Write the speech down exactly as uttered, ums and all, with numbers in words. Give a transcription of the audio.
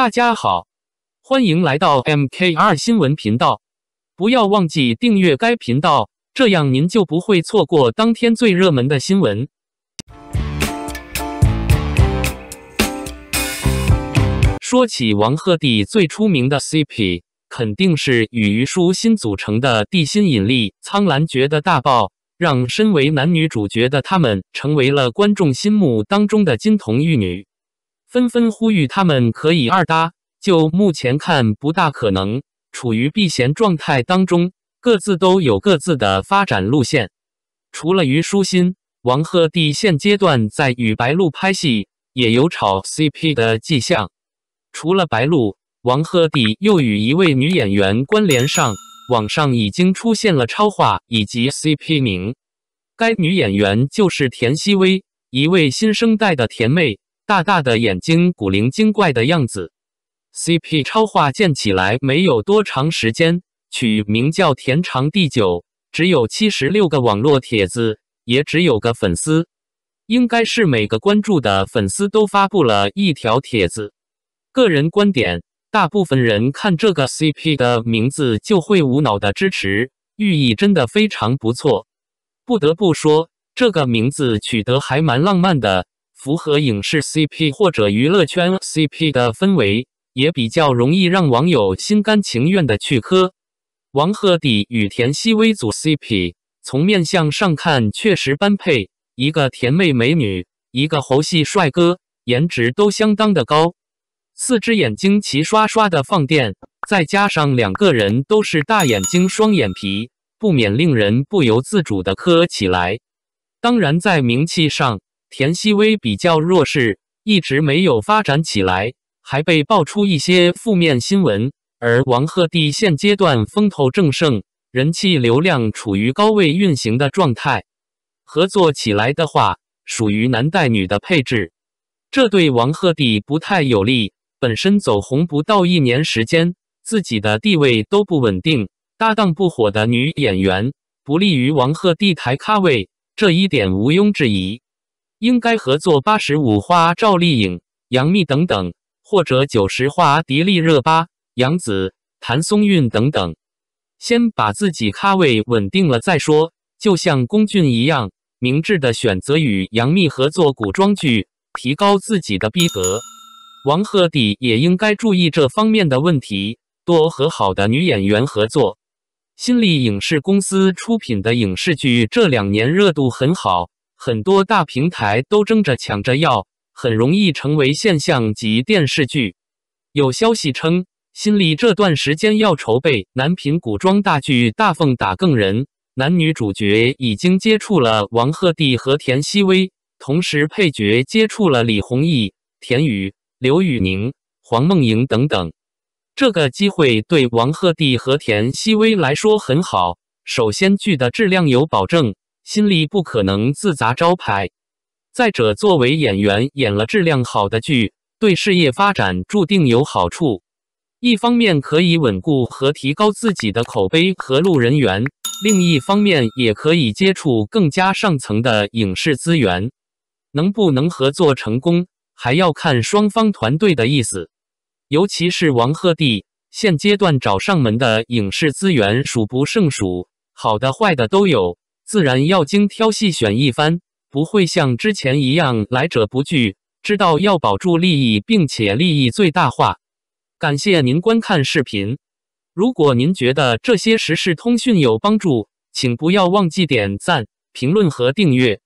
大家好，欢迎来到 M K R 新闻频道，不要忘记订阅该频道，这样您就不会错过当天最热门的新闻。说起王鹤棣，最出名的 C P 肯定是与于书欣组成的地心引力苍兰诀的大爆，让身为男女主角的他们成为了观众心目当中的金童玉女。 纷纷呼吁他们可以二搭，就目前看不大可能。处于避嫌状态当中，各自都有各自的发展路线。除了于书欣，王鹤棣现阶段在与白鹿拍戏，也有炒 C P 的迹象。除了白鹿，王鹤棣又与一位女演员关联上，网上已经出现了超话以及 C P 名。该女演员就是田曦薇，一位新生代的甜妹。 大大的眼睛，古灵精怪的样子。C P 超话建起来没有多长时间，取名叫“天长地久”，只有七十六个网络帖子，也只有个粉丝。应该是每个关注的粉丝都发布了一条帖子。个人观点，大部分人看这个 C P 的名字就会无脑的支持，寓意真的非常不错。不得不说，这个名字取得还蛮浪漫的。 符合影视 C P 或者娱乐圈 C P 的氛围，也比较容易让网友心甘情愿的去磕。王鹤棣与田曦薇组 C P， 从面相上看确实般配，一个甜妹美女，一个猴系帅哥，颜值都相当的高。四只眼睛齐刷刷的放电，再加上两个人都是大眼睛双眼皮，不免令人不由自主的磕起来。当然，在名气上。 田曦薇比较弱势，一直没有发展起来，还被爆出一些负面新闻。而王鹤棣现阶段风头正盛，人气流量处于高位运行的状态，合作起来的话，属于男带女的配置，这对王鹤棣不太有利。本身走红不到一年时间，自己的地位都不稳定，搭档不火的女演员，不利于王鹤棣抬咖位，这一点毋庸置疑。 应该合作八十五花赵丽颖、杨幂等等，或者九十花迪丽热巴、杨紫、谭松韵等等，先把自己咖位稳定了再说。就像龚俊一样，明智的选择与杨幂合作古装剧，提高自己的逼格。王鹤棣也应该注意这方面的问题，多和好的女演员合作。新力影视公司出品的影视剧这两年热度很好。 很多大平台都争着抢着要，很容易成为现象级电视剧。有消息称，新力这段时间要筹备男频古装大剧《大奉打更人》，男女主角已经接触了王鹤棣和田曦薇，同时配角接触了李宏毅、田雨、刘宇宁、黄梦莹等等。这个机会对王鹤棣和田曦薇来说很好，首先剧的质量有保证。 新力不可能自砸招牌，再者，作为演员演了质量好的剧，对事业发展注定有好处。一方面可以稳固和提高自己的口碑和路人缘，另一方面也可以接触更加上层的影视资源。能不能合作成功，还要看双方团队的意思。尤其是王鹤棣，现阶段找上门的影视资源数不胜数，好的坏的都有。 自然要精挑细选一番，不会像之前一样来者不拒，知道要保住利益，并且利益最大化。感谢您观看视频，如果您觉得这些时事通讯有帮助，请不要忘记点赞、评论和订阅。